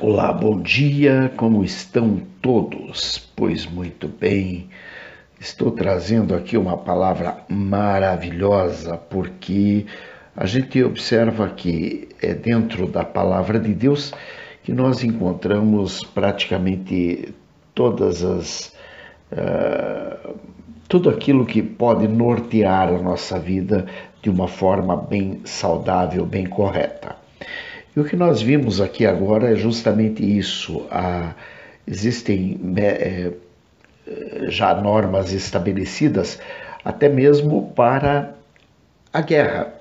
Olá, bom dia, como estão todos? Pois muito bem, estou trazendo aqui uma palavra maravilhosa, porque a gente observa que é dentro da palavra de Deus que nós encontramos praticamente tudo aquilo que pode nortear a nossa vida de uma forma bem saudável, bem correta. E o que nós vimos aqui agora é justamente isso. Existem já normas estabelecidas até mesmo para a guerra,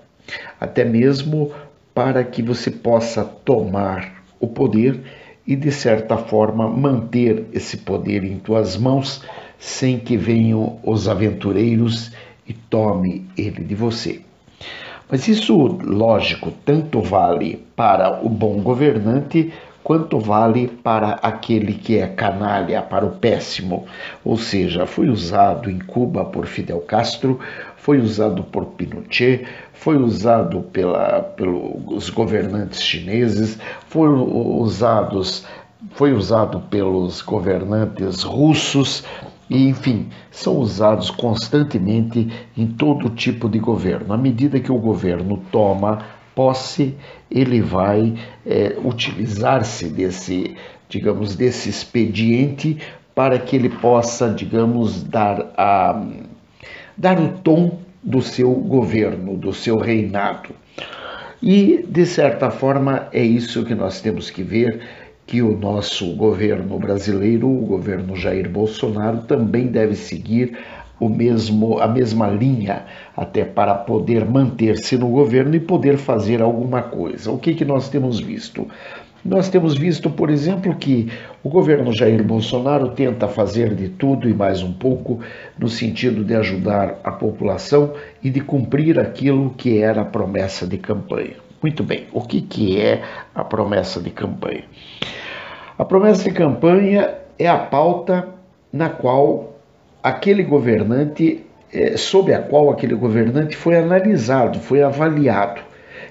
até mesmo para que você possa tomar o poder e, de certa forma, manter esse poder em tuas mãos sem que venham os aventureiros e tome ele de você. Mas isso, lógico, tanto vale para o bom governante quanto vale para aquele que é canalha, para o péssimo. Ou seja, foi usado em Cuba por Fidel Castro, foi usado por Pinochet, foi usado pelos governantes chineses, foi usado pelos governantes russos, e, enfim, são usados constantemente em todo tipo de governo. À medida que o governo toma posse, ele vai utilizar-se desse expediente para que ele possa, digamos, dar o tom do seu governo, do seu reinado. E, de certa forma, é isso que nós temos que ver, que o nosso governo brasileiro, o governo Jair Bolsonaro, também deve seguir a mesma linha, até para poder manter-se no governo e poder fazer alguma coisa. O que nós temos visto? Nós temos visto, por exemplo, que o governo Jair Bolsonaro tenta fazer de tudo e mais um pouco no sentido de ajudar a população e de cumprir aquilo que era a promessa de campanha. Muito bem, o que é a promessa de campanha? A promessa de campanha é a pauta na qual aquele governante, sob a qual aquele governante foi analisado, foi avaliado.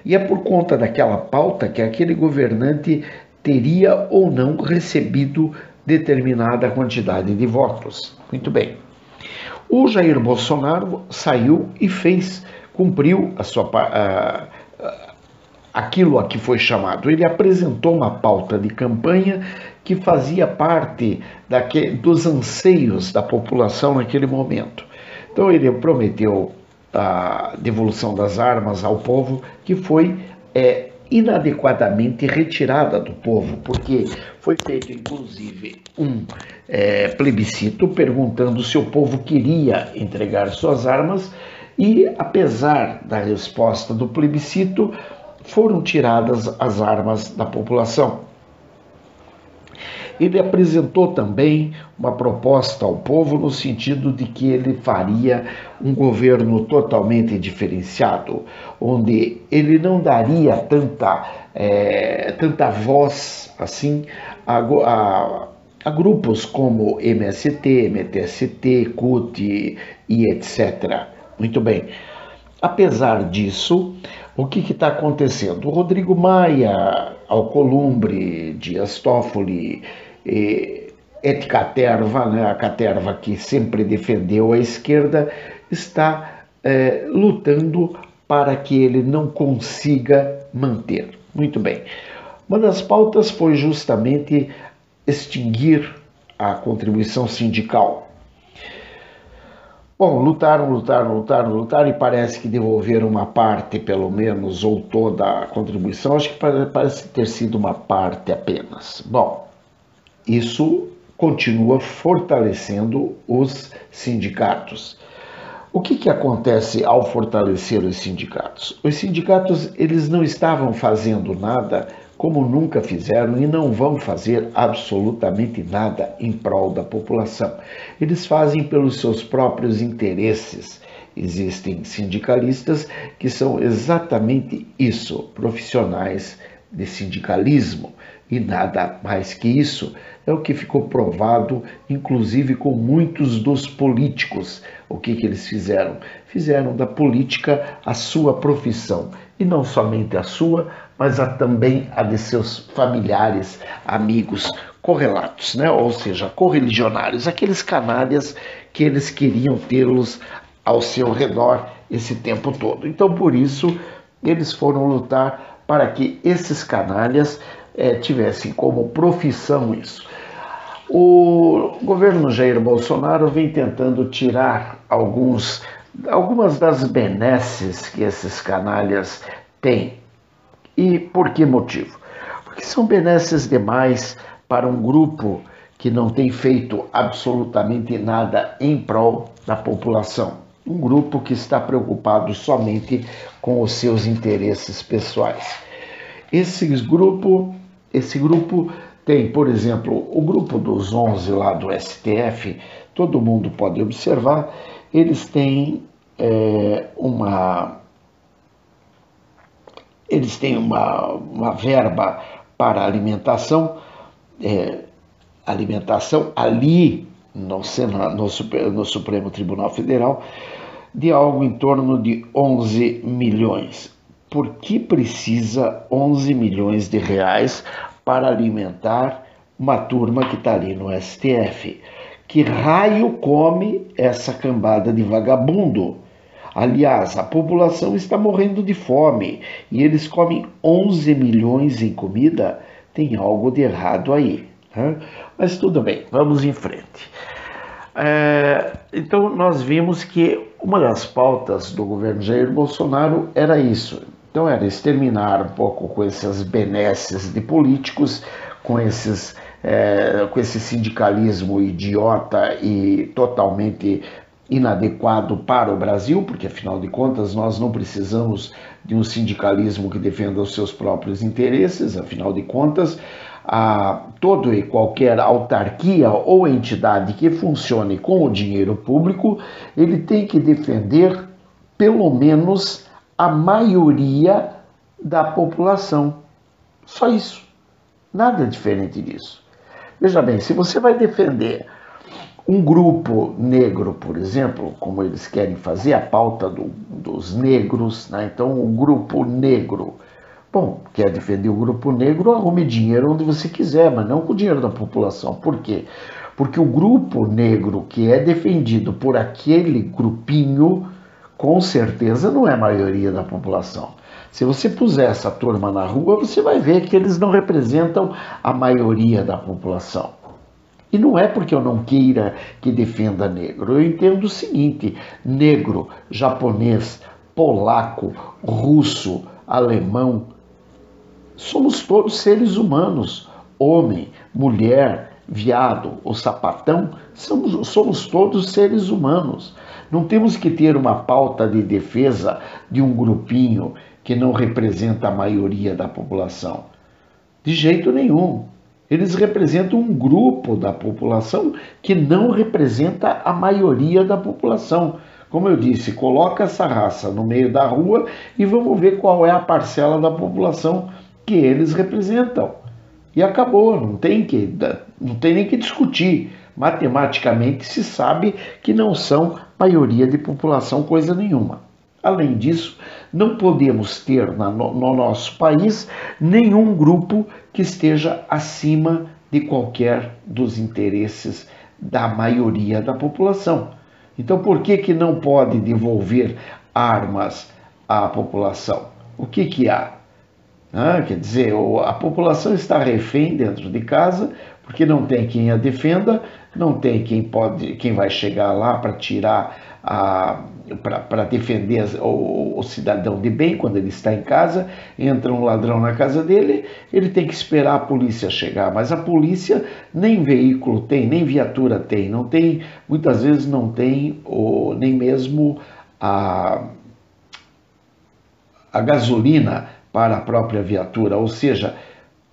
E é por conta daquela pauta que aquele governante teria ou não recebido determinada quantidade de votos. Muito bem. O Jair Bolsonaro saiu e cumpriu a sua aquilo a que foi chamado. Ele apresentou uma pauta de campanha que fazia parte dos anseios da população naquele momento. Então ele prometeu a devolução das armas ao povo, que foi inadequadamente retirada do povo, porque foi feito inclusive um plebiscito perguntando se o povo queria entregar suas armas, e apesar da resposta do plebiscito, foram tiradas as armas da população. Ele apresentou também uma proposta ao povo no sentido de que ele faria um governo totalmente diferenciado, onde ele não daria tanta voz assim a grupos como MST, MTST, CUT e etc. Muito bem. Apesar disso, o que está acontecendo? O Rodrigo Maia, Alcolumbre, Dias Toffoli, Caterva, a caterva que sempre defendeu a esquerda, está lutando para que ele não consiga manter. Muito bem. Uma das pautas foi justamente extinguir a contribuição sindical. Bom, lutaram e parece que devolveram uma parte, pelo menos, ou toda a contribuição. Acho que parece ter sido uma parte apenas. Bom, isso continua fortalecendo os sindicatos. O que acontece ao fortalecer os sindicatos? Os sindicatos, eles não estavam fazendo nada, como nunca fizeram, e não vão fazer absolutamente nada em prol da população. Eles fazem pelos seus próprios interesses. Existem sindicalistas que são exatamente isso, profissionais de sindicalismo, e nada mais que isso. É o que ficou provado, inclusive, com muitos dos políticos. O que eles fizeram? Fizeram da política a sua profissão e não somente a sua, mas também a de seus familiares, amigos, correlatos, né? Ou seja, correligionários, aqueles canalhas que eles queriam tê-los ao seu redor esse tempo todo. Então, por isso, eles foram lutar para que esses canalhas tivessem como profissão isso. O governo Jair Bolsonaro vem tentando tirar algumas das benesses que esses canalhas têm. E por que motivo? Porque são benesses demais para um grupo que não tem feito absolutamente nada em prol da população. Um grupo que está preocupado somente com os seus interesses pessoais. Esse grupo tem, por exemplo, o grupo dos 11 lá do STF, todo mundo pode observar, eles têm uma verba para alimentação ali no Senado, no Supremo Tribunal Federal, de algo em torno de 11 milhões. Por que precisa 11 milhões de reais para alimentar uma turma que está ali no STF? Que raio come essa cambada de vagabundo? Aliás, a população está morrendo de fome e eles comem 11 milhões em comida? Tem algo de errado aí, né? Mas tudo bem, vamos em frente. Então nós vimos que uma das pautas do governo Jair Bolsonaro era isso. Então era exterminar um pouco com essas benesses de políticos, com esse sindicalismo idiota e totalmente inadequado para o Brasil, porque afinal de contas nós não precisamos de um sindicalismo que defenda os seus próprios interesses, afinal de contas toda e qualquer autarquia ou entidade que funcione com o dinheiro público, ele tem que defender pelo menos a maioria da população. Só isso. Nada diferente disso. Veja bem, se você vai defender um grupo negro, por exemplo, como eles querem fazer, a pauta dos negros, né? Então o grupo negro. Bom, quer defender o grupo negro, arrume dinheiro onde você quiser, mas não com o dinheiro da população. Por quê? Porque o grupo negro que é defendido por aquele grupinho, com certeza não é a maioria da população. Se você puser essa turma na rua, você vai ver que eles não representam a maioria da população. E não é porque eu não queira que defenda negro. Eu entendo o seguinte: negro, japonês, polaco, russo, alemão, somos todos seres humanos, homem, mulher, viado ou sapatão, somos todos seres humanos. Não temos que ter uma pauta de defesa de um grupinho que não representa a maioria da população. De jeito nenhum. Eles representam um grupo da população que não representa a maioria da população. Como eu disse, coloca essa raça no meio da rua e vamos ver qual é a parcela da população que eles representam. E acabou, não tem nem que discutir. Matematicamente se sabe que não são maioria de população coisa nenhuma. Além disso, não podemos ter no nosso país nenhum grupo que esteja acima de qualquer dos interesses da maioria da população. Então, por que não pode devolver armas à população? O que há? Quer dizer, a população está refém dentro de casa, porque não tem quem a defenda, não tem quem vai chegar lá para para defender o cidadão de bem quando ele está em casa. Entra um ladrão na casa dele, ele tem que esperar a polícia chegar, mas a polícia nem veículo tem, nem viatura tem, não tem, muitas vezes não tem nem mesmo a gasolina para a própria viatura. Ou seja,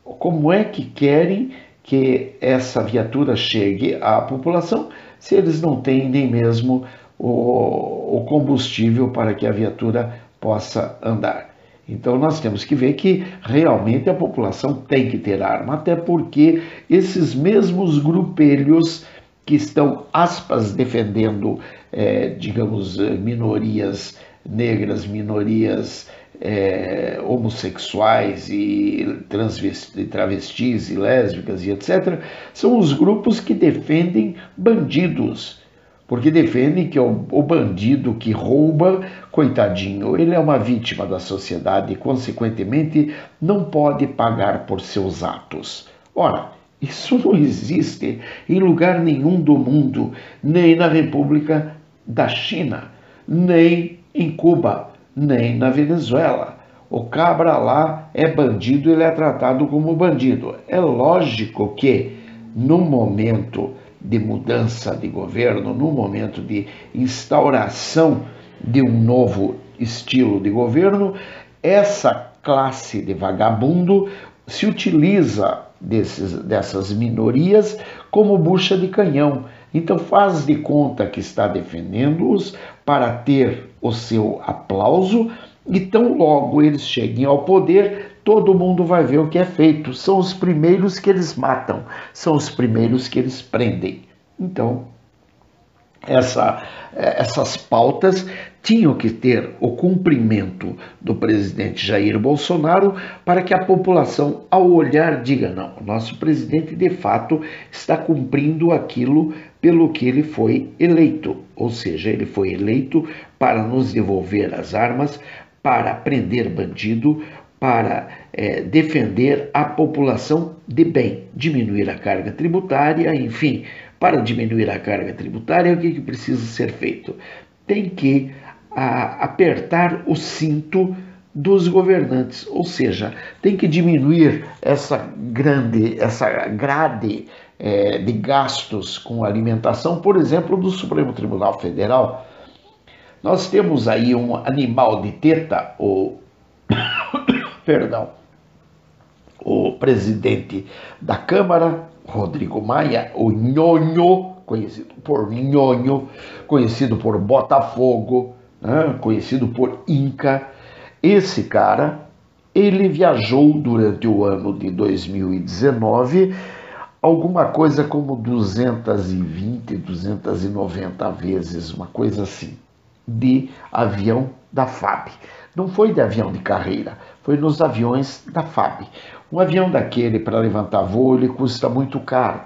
como é que querem que essa viatura chegue à população se eles não têm nem mesmo o combustível para que a viatura possa andar? Então nós temos que ver que realmente a população tem que ter arma, até porque esses mesmos grupelhos que estão, aspas, defendendo, digamos, minorias negras, minorias homossexuais e travestis e lésbicas e etc., são os grupos que defendem bandidos, porque defendem que o bandido que rouba, coitadinho, ele é uma vítima da sociedade e, consequentemente, não pode pagar por seus atos. Ora, isso não existe em lugar nenhum do mundo, nem na República da China, nem em Cuba, nem na Venezuela. O cabra lá é bandido, ele é tratado como bandido. É lógico que, no momento de mudança de governo, no momento de instauração de um novo estilo de governo, essa classe de vagabundo se utiliza dessas minorias como bucha de canhão. Então faz de conta que está defendendo-os para ter o seu aplauso, e tão logo eles cheguem ao poder, todo mundo vai ver o que é feito. São os primeiros que eles matam, são os primeiros que eles prendem. Então, essas pautas tinham que ter o cumprimento do presidente Jair Bolsonaro para que a população, ao olhar, diga: não, o nosso presidente de fato está cumprindo aquilo pelo que ele foi eleito, ou seja, ele foi eleito para nos devolver as armas, para prender bandido, para defender a população de bem, diminuir a carga tributária, enfim. Para diminuir a carga tributária, o que precisa ser feito? Tem que apertar o cinto dos governantes, ou seja, tem que diminuir essa grade de gastos com alimentação, por exemplo, do Supremo Tribunal Federal. Nós temos aí um animal de teta, o presidente da Câmara, Rodrigo Maia, o Nhonho, conhecido por Botafogo, né? Conhecido por Inca. Esse cara, ele viajou durante o ano de 2019 alguma coisa como 220, 290 vezes, uma coisa assim, de avião da FAB. Não foi de avião de carreira, foi nos aviões da FAB. Um avião daquele, para levantar voo, ele custa muito caro.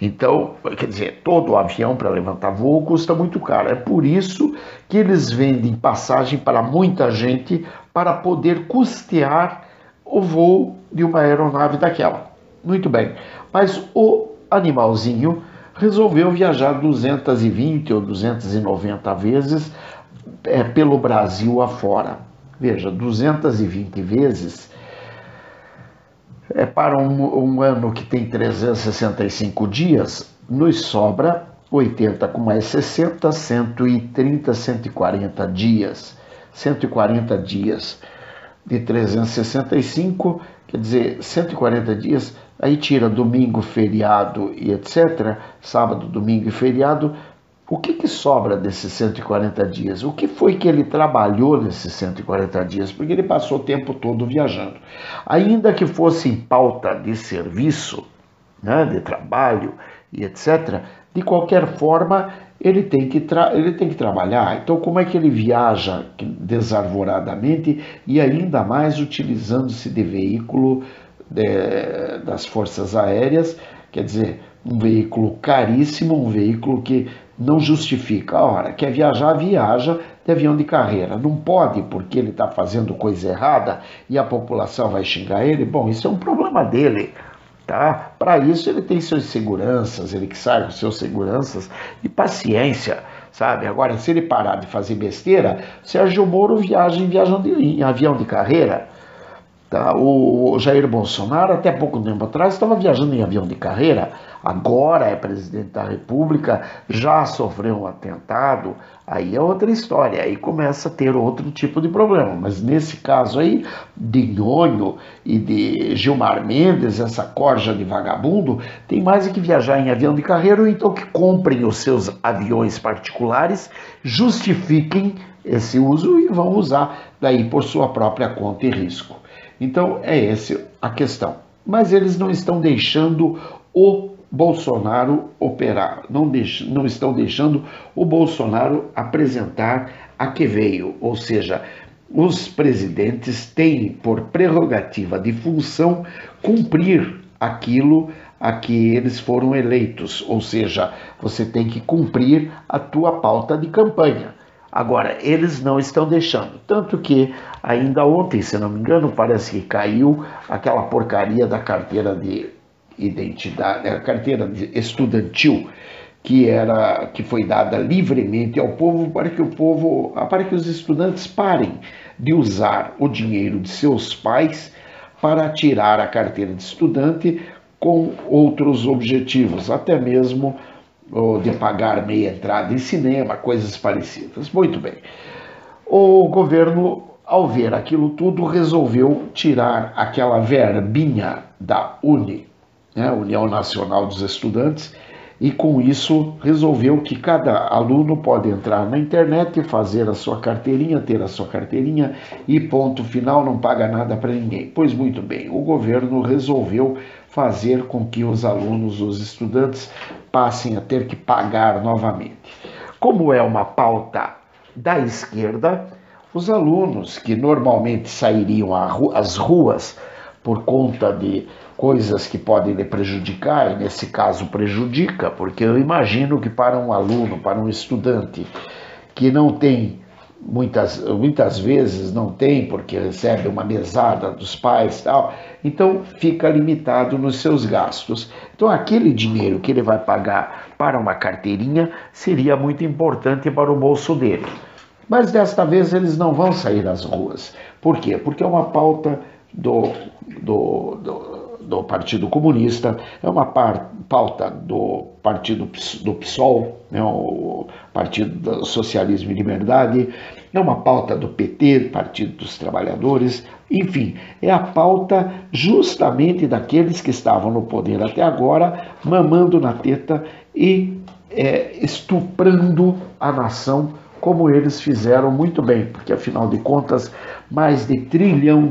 Então, quer dizer, todo avião para levantar voo custa muito caro. É por isso que eles vendem passagem para muita gente para poder custear o voo de uma aeronave daquela. Muito bem, mas o animalzinho resolveu viajar 220 ou 290 vezes pelo Brasil afora. Veja, 220 vezes... para um ano que tem 365 dias, nos sobra 80 com mais 60, 130, 140 dias. 140 dias de 365, quer dizer, 140 dias, aí tira domingo, feriado e etc., sábado, domingo e feriado. O que sobra desses 140 dias? O que foi que ele trabalhou nesses 140 dias? Porque ele passou o tempo todo viajando. Ainda que fosse em pauta de serviço, né, de trabalho e etc., de qualquer forma, ele tem que trabalhar. Então, como é que ele viaja desarvoradamente e ainda mais utilizando-se de veículo das forças aéreas? Quer dizer, um veículo caríssimo, um veículo que não justifica. Ora, quer viajar, viaja de avião de carreira. Não pode, porque ele está fazendo coisa errada e a população vai xingar ele. Bom, isso é um problema dele, tá? Para isso ele tem seus seguranças, ele que sai com seus seguranças e paciência, sabe? Agora, se ele parar de fazer besteira, Sérgio Moro viaja em avião de carreira. Tá? O Jair Bolsonaro, até pouco tempo atrás, estava viajando em avião de carreira. Agora é presidente da República, já sofreu um atentado, aí é outra história, aí começa a ter outro tipo de problema. Mas nesse caso aí, de Nhonho e de Gilmar Mendes, essa corja de vagabundo, tem mais que viajar em avião de carreira, ou então que comprem os seus aviões particulares, justifiquem esse uso e vão usar daí por sua própria conta e risco. Então é essa a questão. Mas eles não estão deixando o Bolsonaro operar, não estão deixando o Bolsonaro apresentar a que veio, ou seja, os presidentes têm por prerrogativa de função cumprir aquilo a que eles foram eleitos, ou seja, você tem que cumprir a tua pauta de campanha. Agora, eles não estão deixando, tanto que ainda ontem, se não me engano, parece que caiu aquela porcaria da carteira de identidade, a carteira estudantil, que foi dada livremente ao povo para que os estudantes parem de usar o dinheiro de seus pais para tirar a carteira de estudante com outros objetivos, até mesmo de pagar meia entrada em cinema, coisas parecidas. Muito bem. O governo, ao ver aquilo tudo, resolveu tirar aquela verbinha da UNE, né, União Nacional dos Estudantes, e com isso resolveu que cada aluno pode entrar na internet e fazer a sua carteirinha, ter a sua carteirinha e ponto final, não paga nada para ninguém. Pois muito bem, o governo resolveu fazer com que os alunos, os estudantes, passem a ter que pagar novamente. Como é uma pauta da esquerda, os alunos que normalmente sairiam às ruas por conta de coisas que podem lhe prejudicar, e nesse caso prejudica, porque eu imagino que para um aluno, para um estudante que não tem, muitas vezes não tem, porque recebe uma mesada dos pais e tal, então fica limitado nos seus gastos. Então aquele dinheiro que ele vai pagar para uma carteirinha seria muito importante para o bolso dele. Mas desta vez eles não vão sair às ruas. Por quê? Porque é uma pauta do Partido Comunista, é uma pauta do Partido do PSOL, né, o Partido do Socialismo e Liberdade, é uma pauta do PT, Partido dos Trabalhadores, enfim, é a pauta justamente daqueles que estavam no poder até agora, mamando na teta e estuprando a nação, como eles fizeram muito bem, porque afinal de contas mais de R$ 1 trilhão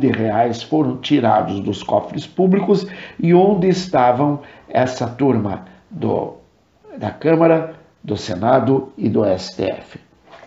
foram tirados dos cofres públicos. E onde estavam essa turma da Câmara, do Senado e do STF?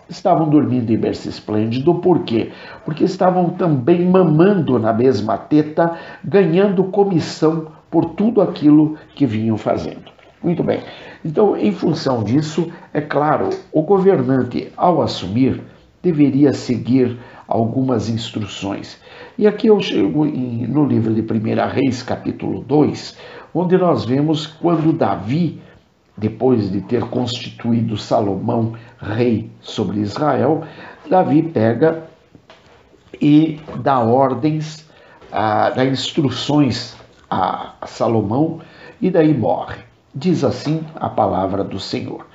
Estavam dormindo em berço esplêndido. Por quê? Porque estavam também mamando na mesma teta, ganhando comissão por tudo aquilo que vinham fazendo. Muito bem, então em função disso, é claro, o governante ao assumir deveria seguir algumas instruções. E aqui eu chego no livro de 1 Reis, capítulo 2, onde nós vemos quando Davi, depois de ter constituído Salomão rei sobre Israel, Davi pega e dá ordens, dá instruções a Salomão, e daí morre. Diz assim a palavra do Senhor: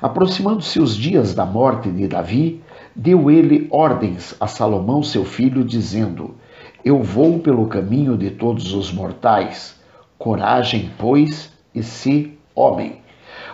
aproximando-se os dias da morte de Davi, deu ele ordens a Salomão seu filho, dizendo: eu vou pelo caminho de todos os mortais, coragem, pois, e se homem.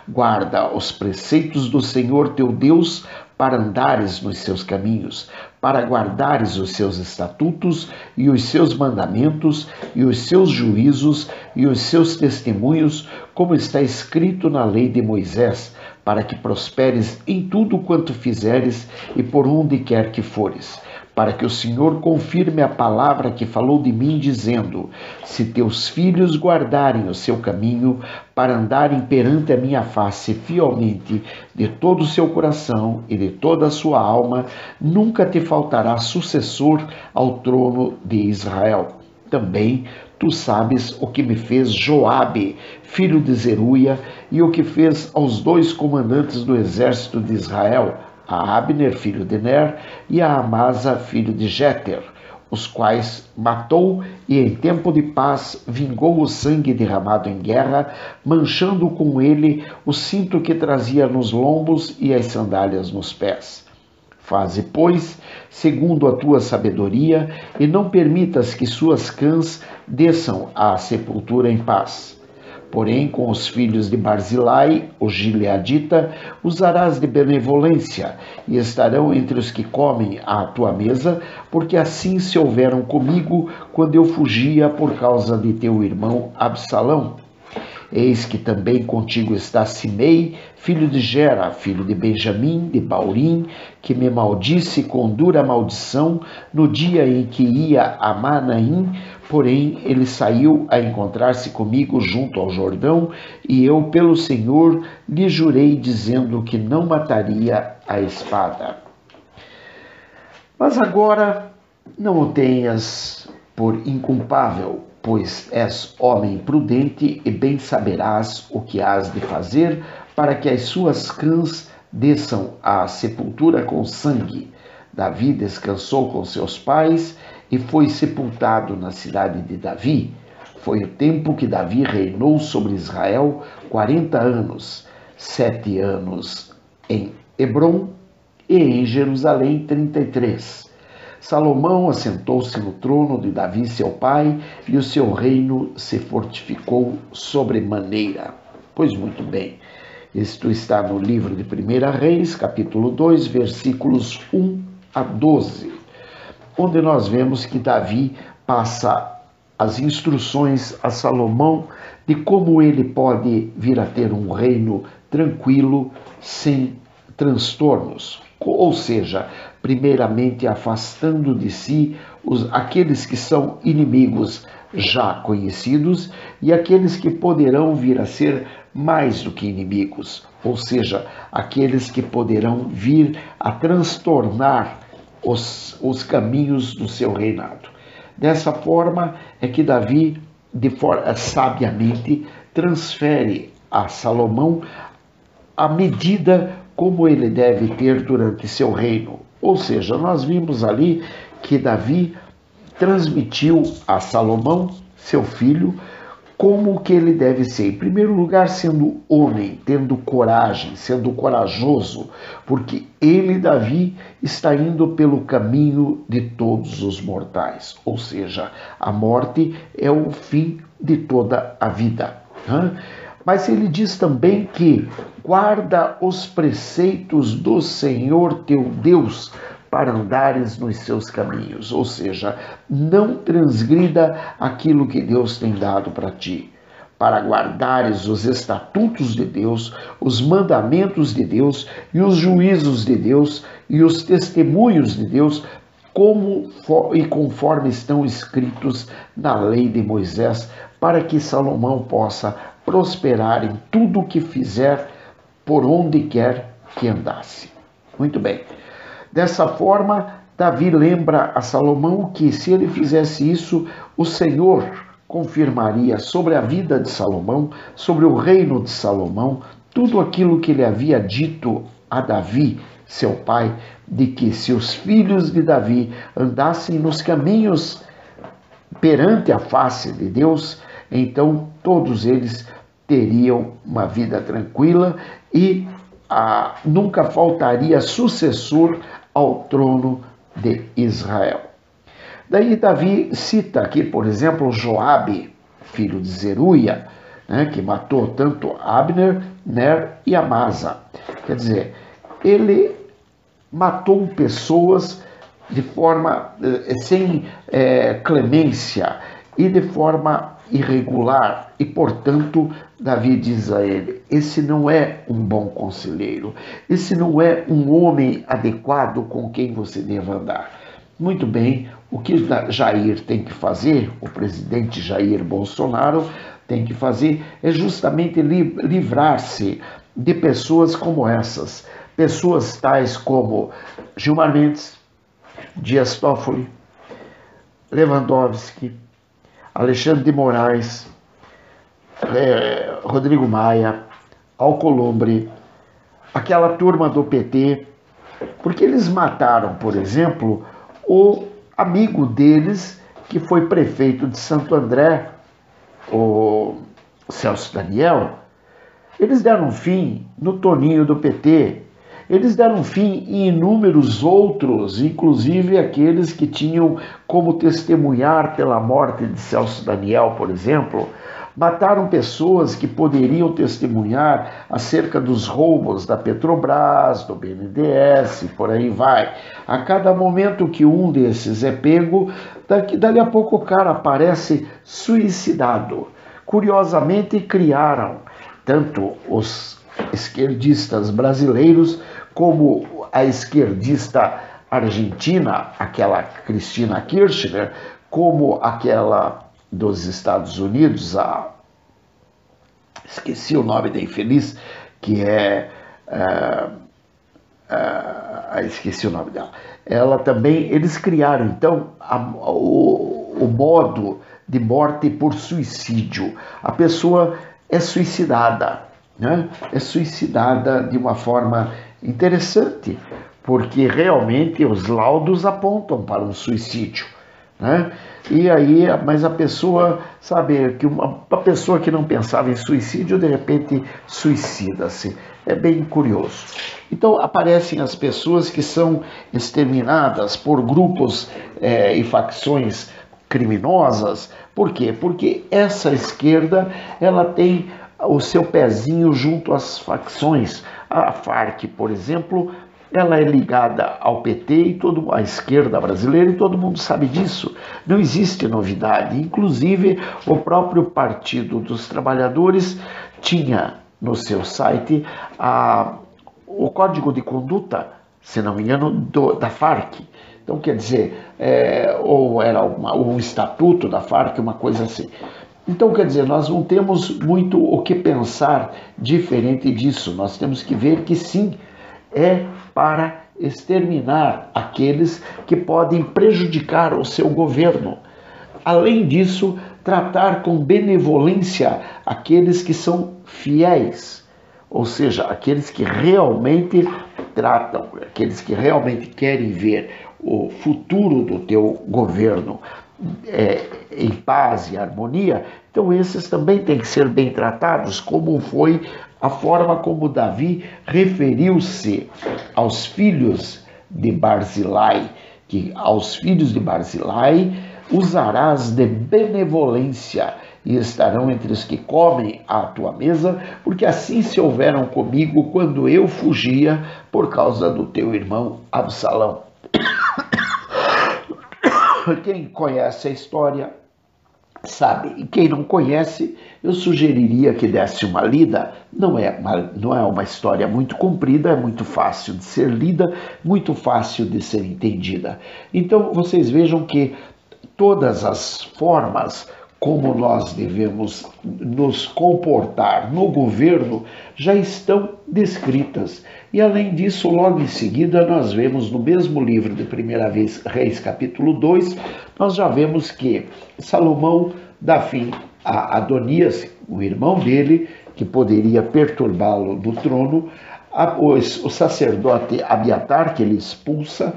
Guarda os preceitos do Senhor teu Deus, para andares nos seus caminhos, para guardares os seus estatutos e os seus mandamentos e os seus juízos e os seus testemunhos, como está escrito na lei de Moisés, para que prosperes em tudo quanto fizeres e por onde quer que fores, para que o Senhor confirme a palavra que falou de mim, dizendo: se teus filhos guardarem o seu caminho, para andarem perante a minha face fielmente, de todo o seu coração e de toda a sua alma, nunca te faltará sucessor ao trono de Israel. Também tu sabes o que me fez Joabe, filho de Zeruia, e o que fez aos 2 comandantes do exército de Israel, a Abner, filho de Ner, e a Amasa, filho de Jeter, os quais matou e em tempo de paz vingou o sangue derramado em guerra, manchando com ele o cinto que trazia nos lombos e as sandálias nos pés. Faze, pois, segundo a tua sabedoria, e não permitas que suas cãs desçam à sepultura em paz. Porém, com os filhos de Barzilai, o gileadita, usarás de benevolência, e estarão entre os que comem à tua mesa, porque assim se houveram comigo quando eu fugia por causa de teu irmão Absalão. Eis que também contigo está Simei, filho de Gera, filho de Benjamim, de Baurim, que me maldisse com dura maldição no dia em que ia a Manaim, porém ele saiu a encontrar-se comigo junto ao Jordão, e eu pelo Senhor lhe jurei dizendo que não mataria a espada. Mas agora não o tenhas por inculpável, pois és homem prudente e bem saberás o que hás de fazer para que as suas cãs desçam à sepultura com sangue. Davi descansou com seus pais e foi sepultado na cidade de Davi. Foi o tempo que Davi reinou sobre Israel 40 anos, 7 anos em Hebrom e em Jerusalém 33. Salomão assentou-se no trono de Davi, seu pai, e o seu reino se fortificou sobremaneira. Pois muito bem, isto está no livro de 1 Reis, capítulo 2, versículos 1 a 12, onde nós vemos que Davi passa as instruções a Salomão de como ele pode vir a ter um reino tranquilo, sem transtornos. Ou seja, primeiramente afastando de si aqueles que são inimigos já conhecidos e aqueles que poderão vir a ser mais do que inimigos, ou seja, aqueles que poderão vir a transtornar os caminhos do seu reinado. Dessa forma é que Davi, de forma sabiamente, transfere a Salomão a medida como ele deve ter durante seu reino. Ou seja, nós vimos ali que Davi transmitiu a Salomão, seu filho, como que ele deve ser. Em primeiro lugar, sendo homem, tendo coragem, sendo corajoso, porque ele, Davi, está indo pelo caminho de todos os mortais. Ou seja, a morte é o fim de toda a vida. Mas ele diz também que guarda os preceitos do Senhor teu Deus para andares nos seus caminhos, ou seja, não transgrida aquilo que Deus tem dado para ti, para guardares os estatutos de Deus, os mandamentos de Deus e os juízos de Deus e os testemunhos de Deus, como e conforme estão escritos na lei de Moisés, para que Salomão possa prosperar em tudo o que fizer, por onde quer que andasse. Muito bem. Dessa forma, Davi lembra a Salomão que se ele fizesse isso, o Senhor confirmaria sobre a vida de Salomão, sobre o reino de Salomão, tudo aquilo que ele havia dito a Davi, seu pai, de que se os filhos de Davi andassem nos caminhos perante a face de Deus, então todos eles teriam uma vida tranquila e nunca faltaria sucessor ao trono de Israel. Daí Davi cita aqui, por exemplo, Joabe, filho de Zeruia, né, que matou tanto Abner, Ner e Amasa. Quer dizer, ele matou pessoas de forma sem clemência e de forma irregular, e portanto Davi diz a ele: esse não é um bom conselheiro, esse não é um homem adequado com quem você deve andar. Muito bem, o que Jair tem que fazer, o presidente Jair Bolsonaro tem que fazer, é justamente livrar-se de pessoas como essas, pessoas tais como Gilmar Mendes, Dias Toffoli, Lewandowski, Alexandre de Moraes, Rodrigo Maia, Alcolumbre, aquela turma do PT, porque eles mataram, por exemplo, o amigo deles que foi prefeito de Santo André, o Celso Daniel. Eles deram fim no Toninho do PT, eles deram fim em inúmeros outros, inclusive aqueles que tinham como testemunhar pela morte de Celso Daniel, por exemplo. Mataram pessoas que poderiam testemunhar acerca dos roubos da Petrobras, do BNDES, por aí vai. A cada momento que um desses é pego, dali a pouco o cara aparece suicidado. curiosamente criaram tanto os esquerdistas brasileiros como a esquerdista argentina, aquela Cristina Kirchner, como aquela dos Estados Unidos, esqueci o nome da infeliz, que é... esqueci o nome dela. Ela também, eles criaram, então, o modo de morte por suicídio. A pessoa é suicidada, né? É suicidada de uma forma interessante, porque realmente os laudos apontam para um suicídio, né? E aí, mas a pessoa, sabe, que uma pessoa que não pensava em suicídio, de repente suicida-se. É bem curioso. Então aparecem as pessoas que são exterminadas por grupos e facções criminosas. Por quê? Porque essa esquerda, ela tem o seu pezinho junto às facções. A Farc, por exemplo, ela é ligada ao PT e toda a esquerda brasileira, e todo mundo sabe disso. Não existe novidade. Inclusive, o próprio Partido dos Trabalhadores tinha no seu site o código de conduta, se não me engano, da Farc. Então, quer dizer, ou era um estatuto da Farc, uma coisa assim. Então, quer dizer, nós não temos muito o que pensar diferente disso. Nós temos que ver que sim, é para exterminar aqueles que podem prejudicar o seu governo. Além disso, tratar com benevolência aqueles que são fiéis, ou seja, aqueles que realmente tratam, aqueles que realmente querem ver o futuro do teu governo em paz e harmonia. Então esses também têm que ser bem tratados, como foi a forma como Davi referiu-se aos filhos de Barzilai, que aos filhos de Barzilai usarás de benevolência, e estarão entre os que comem à tua mesa, porque assim se houveram comigo quando eu fugia por causa do teu irmão Absalão. Quem conhece a história sabe, e quem não conhece, eu sugeriria que desse uma lida. Não é uma história muito comprida, é muito fácil de ser lida, muito fácil de ser entendida. Então vocês vejam que todas as formas como nós devemos nos comportar no governo já estão descritas. E além disso, logo em seguida, nós vemos no mesmo livro de Primeira Vez, Reis, capítulo 2, nós já vemos que Salomão dá fim a Adonias, o irmão dele, que poderia perturbá-lo do trono, o sacerdote Abiatar, que ele expulsa,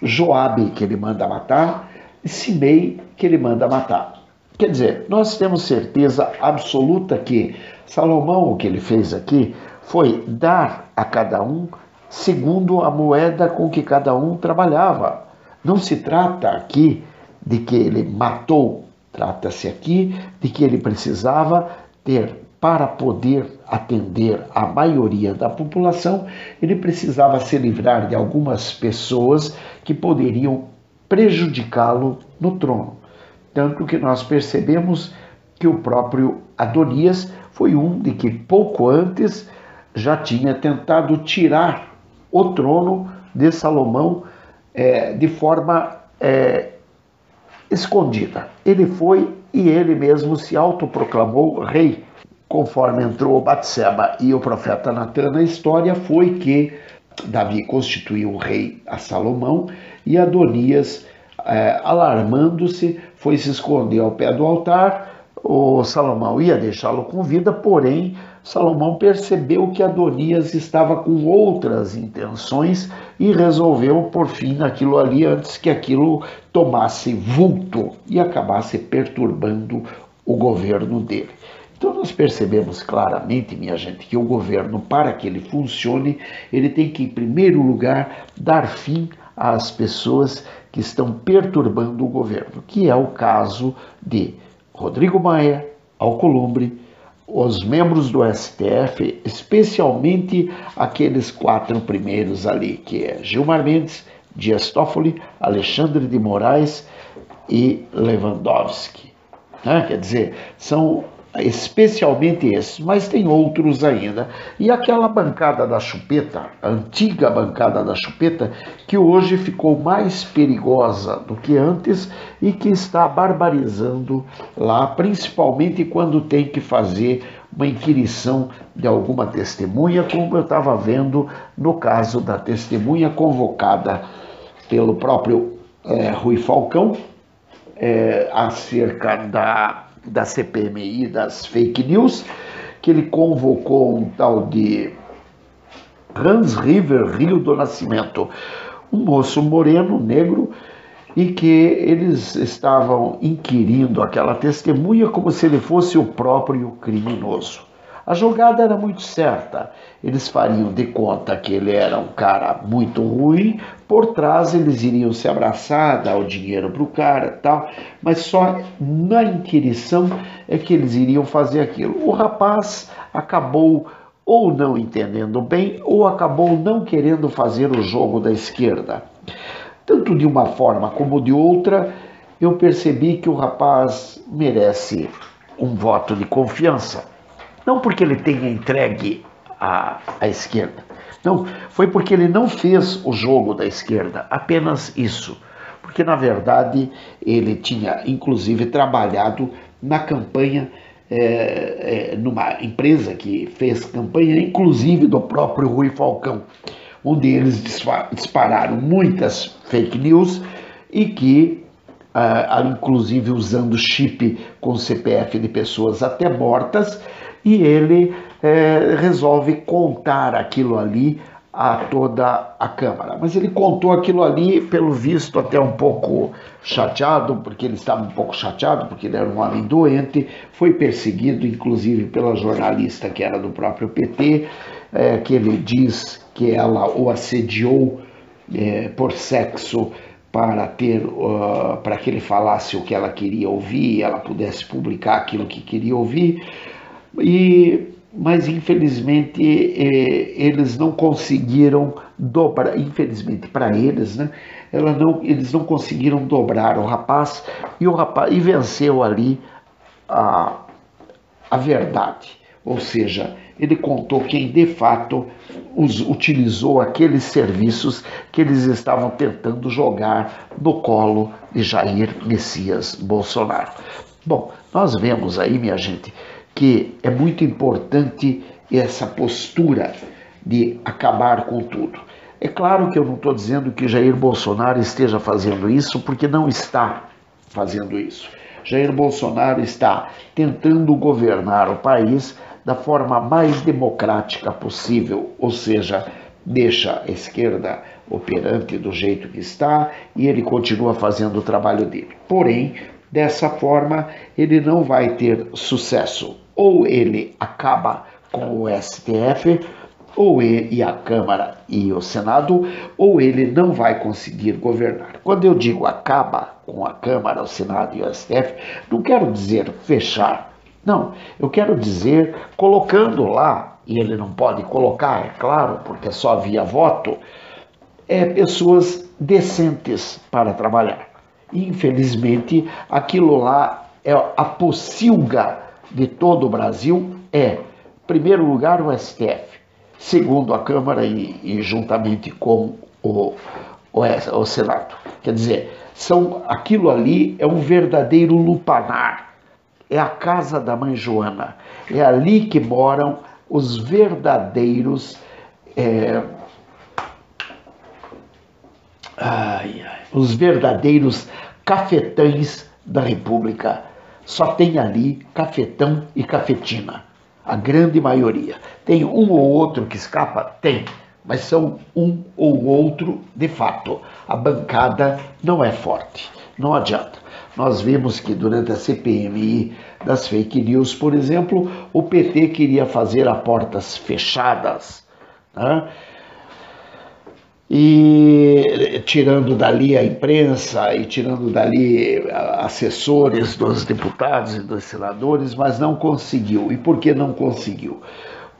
Joabe, que ele manda matar, Simei, que ele manda matar. Quer dizer, nós temos certeza absoluta que Salomão, o que ele fez aqui, foi dar a cada um segundo a moeda com que cada um trabalhava. Não se trata aqui de que ele matou, trata-se aqui de que ele precisava ter, para poder atender a maioria da população, ele precisava se livrar de algumas pessoas que poderiam prejudicá-lo no trono. Tanto que nós percebemos que o próprio Adonias foi um de que pouco antes já tinha tentado tirar o trono de Salomão de forma escondida. Ele foi e ele mesmo se autoproclamou rei. Conforme entrou Batseba e o profeta Natan na história, foi que Davi constituiu o rei a Salomão, e Adonias, alarmando-se, foi se esconder ao pé do altar. O Salomão ia deixá-lo com vida, porém Salomão percebeu que Adonias estava com outras intenções e resolveu por fim aquilo ali antes que aquilo tomasse vulto e acabasse perturbando o governo dele. Então nós percebemos claramente, minha gente, que o governo, para que ele funcione, ele tem que, em primeiro lugar, dar fim às pessoas que estão perturbando o governo, que é o caso de Rodrigo Maia, Alcolumbre, os membros do STF, especialmente aqueles 4 primeiros ali, que é Gilmar Mendes, Dias Toffoli, Alexandre de Moraes e Lewandowski. Quer dizer, são especialmente esses, mas tem outros ainda. E aquela bancada da chupeta, a antiga bancada da chupeta, que hoje ficou mais perigosa do que antes e que está barbarizando lá, principalmente quando tem que fazer uma inquirição de alguma testemunha, como eu estava vendo no caso da testemunha convocada pelo próprio Rui Falcão, acerca da CPMI, das fake news, que ele convocou um tal de Hans River Rio do Nascimento, um moço moreno, negro, e que eles estavam inquirindo aquela testemunha como se ele fosse o próprio criminoso. A jogada era muito certa, eles fariam de conta que ele era um cara muito ruim, por trás eles iriam se abraçar, dar o dinheiro para o cara e tal, mas só na inquirição é que eles iriam fazer aquilo. O rapaz acabou ou não entendendo bem, ou acabou não querendo fazer o jogo da esquerda. Tanto de uma forma como de outra, eu percebi que o rapaz merece um voto de confiança. Não porque ele tenha entregue à esquerda. Não, foi porque ele não fez o jogo da esquerda, apenas isso. Porque, na verdade, ele tinha, inclusive, trabalhado na campanha, numa empresa que fez campanha, inclusive, do próprio Rui Falcão, onde eles dispararam muitas fake news e que, inclusive, usando chip com CPF de pessoas até mortas, e ele resolve contar aquilo ali a toda a Câmara. Mas ele contou aquilo ali, pelo visto, até um pouco chateado, porque ele estava um pouco chateado, porque ele era um homem doente, foi perseguido, inclusive, pela jornalista que era do próprio PT, que ele diz que ela o assediou por sexo para que ele falasse o que ela queria ouvir, e ela pudesse publicar aquilo que queria ouvir. Mas infelizmente eles não conseguiram dobrar, infelizmente para eles, né? Eles não conseguiram dobrar o rapaz e venceu ali a verdade, ou seja, ele contou quem de fato utilizou aqueles serviços que eles estavam tentando jogar no colo de Jair Messias Bolsonaro. Bom, nós vemos aí, minha gente, que é muito importante essa postura de acabar com tudo. É claro que eu não estou dizendo que Jair Bolsonaro esteja fazendo isso, porque não está fazendo isso. Jair Bolsonaro está tentando governar o país da forma mais democrática possível, ou seja, deixa a esquerda operante do jeito que está e ele continua fazendo o trabalho dele. Porém, dessa forma, ele não vai ter sucesso. Ou ele acaba com o STF, ou ele, a Câmara e o Senado, ou ele não vai conseguir governar. Quando eu digo acaba com a Câmara, o Senado e o STF, não quero dizer fechar. Não, eu quero dizer colocando lá, e ele não pode colocar, é claro, porque é só via voto, pessoas decentes para trabalhar. Infelizmente, aquilo lá é a pocilga de todo o Brasil, em primeiro lugar, o STF, segundo a Câmara e juntamente com o Senado. Quer dizer, aquilo ali é um verdadeiro lupanar, é a casa da mãe Joana, é ali que moram os verdadeiros... os verdadeiros cafetães da República. Só tem ali cafetão e cafetina, a grande maioria. Tem um ou outro que escapa? Tem, mas são um ou outro de fato. A bancada não é forte, não adianta. Nós vimos que durante a CPMI das fake news, por exemplo, o PT queria fazer a portas fechadas, né? E tirando dali a imprensa e tirando dali assessores dos deputados e dos senadores, mas não conseguiu. E por que não conseguiu?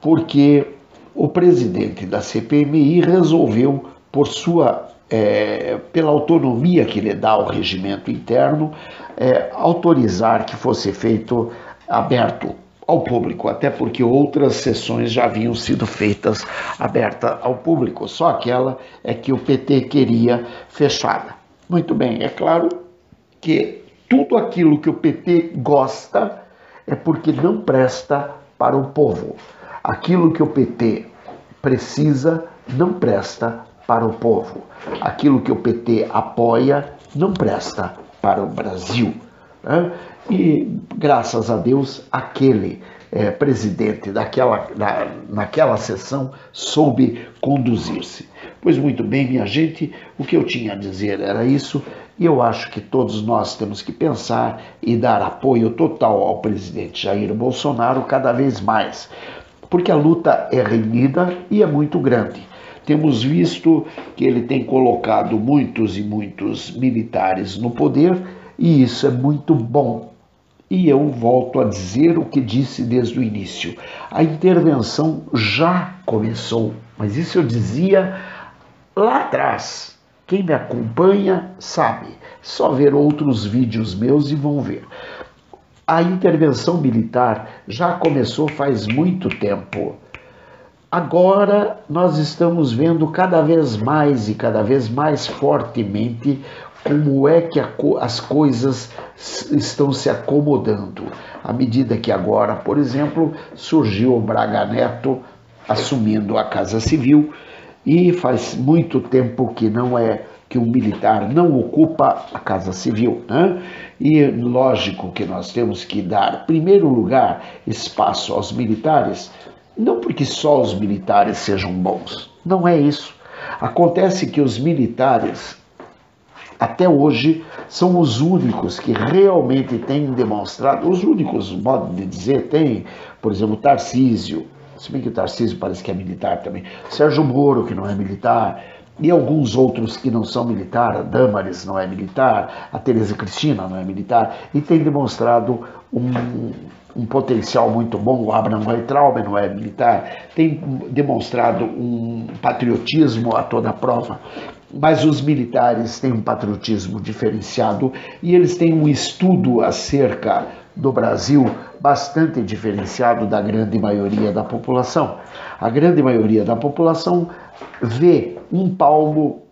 Porque o presidente da CPMI resolveu, pela autonomia que lhe dá ao regimento interno, autorizar que fosse feito aberto ao público, até porque outras sessões já haviam sido feitas aberta ao público, só aquela é que o PT queria fechada. Muito bem, é claro que tudo aquilo que o PT gosta é porque não presta para o povo. Aquilo que o PT precisa não presta para o povo. Aquilo que o PT apoia não presta para o Brasil, né? E, graças a Deus, aquele presidente naquela sessão soube conduzir-se. Pois muito bem, minha gente, o que eu tinha a dizer era isso, e eu acho que todos nós temos que pensar e dar apoio total ao presidente Jair Bolsonaro cada vez mais, porque a luta é renhida e é muito grande. Temos visto que ele tem colocado muitos e muitos militares no poder, e isso é muito bom. E eu volto a dizer o que disse desde o início. A intervenção já começou, mas isso eu dizia lá atrás. Quem me acompanha sabe, só ver outros vídeos meus e vão ver. A intervenção militar já começou faz muito tempo. Agora nós estamos vendo cada vez mais e cada vez mais fortemente como é que as coisas estão se acomodando. À medida que agora, por exemplo, surgiu o Braga Neto assumindo a Casa Civil, e faz muito tempo que não é que um militar não ocupa a Casa Civil, né? E lógico que nós temos que dar, em primeiro lugar, espaço aos militares. Não porque só os militares sejam bons, não é isso. Acontece que os militares, até hoje, são os únicos que realmente têm demonstrado, os únicos, modo de dizer, tem, por exemplo, Tarcísio, se bem que o Tarcísio parece que é militar também, Sérgio Moro, que não é militar, e alguns outros que não são militar, a Damares não é militar, a Tereza Cristina não é militar, e tem demonstrado um potencial muito bom. O Abner não é militar, tem demonstrado um patriotismo a toda prova, mas os militares têm um patriotismo diferenciado e eles têm um estudo acerca do Brasil bastante diferenciado da grande maioria da população. A grande maioria da população vê um palmo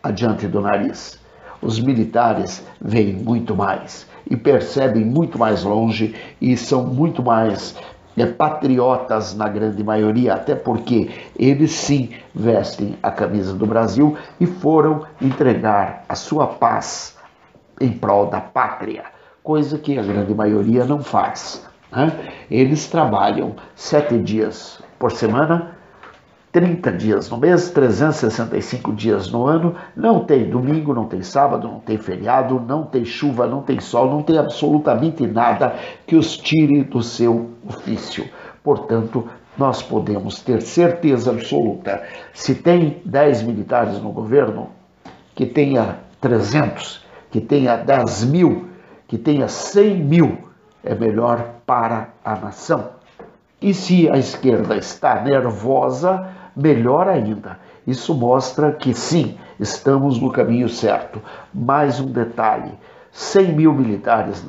adiante do nariz. Os militares veem muito mais e percebem muito mais longe e são muito mais patriotas na grande maioria, até porque eles sim vestem a camisa do Brasil e foram entregar a sua paz em prol da pátria, coisa que a grande maioria não faz, né? Eles trabalham 7 dias por semana, 30 dias no mês, 365 dias no ano, não tem domingo, não tem sábado, não tem feriado, não tem chuva, não tem sol, não tem absolutamente nada que os tire do seu ofício. Portanto, nós podemos ter certeza absoluta, se tem 10 militares no governo, que tenha 300, que tenha 10 mil, que tenha 100 mil, é melhor para a nação. E se a esquerda está nervosa, melhor ainda. Isso mostra que sim, estamos no caminho certo. Mais um detalhe, 100 mil militares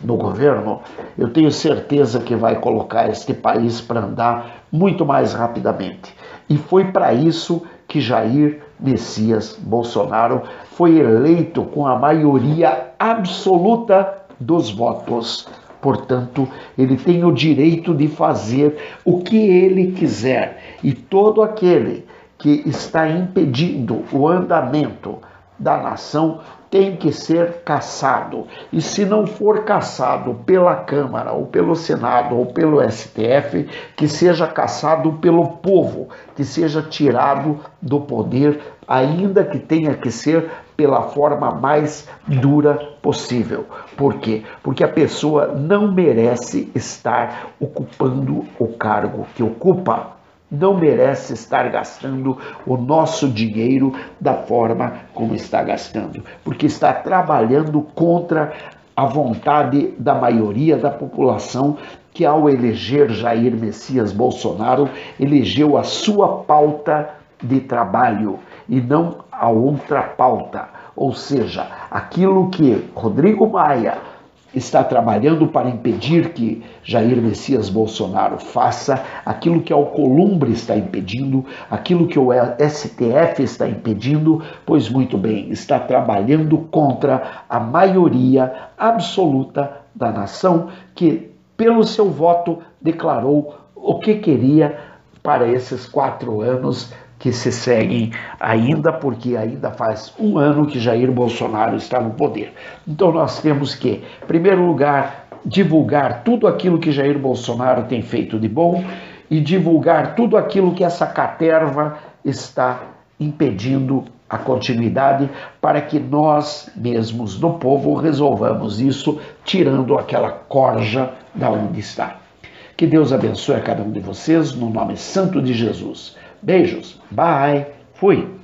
no governo, eu tenho certeza que vai colocar este país para andar muito mais rapidamente. E foi para isso que Jair Messias Bolsonaro foi eleito com a maioria absoluta dos votos. Portanto, ele tem o direito de fazer o que ele quiser. E todo aquele que está impedindo o andamento da nação tem que ser cassado. E se não for cassado pela Câmara, ou pelo Senado, ou pelo STF, que seja cassado pelo povo, que seja tirado do poder, ainda que tenha que ser pela forma mais dura possível. Por quê? Porque a pessoa não merece estar ocupando o cargo que ocupa, não merece estar gastando o nosso dinheiro da forma como está gastando, porque está trabalhando contra a vontade da maioria da população, que ao eleger Jair Messias Bolsonaro, elegeu a sua pauta de trabalho e não a outra pauta, ou seja, aquilo que Rodrigo Maia está trabalhando para impedir que Jair Messias Bolsonaro faça aquilo que a Alcolumbre está impedindo, aquilo que o STF está impedindo, pois muito bem, está trabalhando contra a maioria absoluta da nação que, pelo seu voto, declarou o que queria para esses 4 anos que se seguem ainda, porque ainda faz 1 ano que Jair Bolsonaro está no poder. Então nós temos que, em primeiro lugar, divulgar tudo aquilo que Jair Bolsonaro tem feito de bom e divulgar tudo aquilo que essa caterva está impedindo a continuidade, para que nós mesmos, do povo, resolvamos isso, tirando aquela corja da onde está. Que Deus abençoe a cada um de vocês, no nome santo de Jesus. Beijos, bye, fui!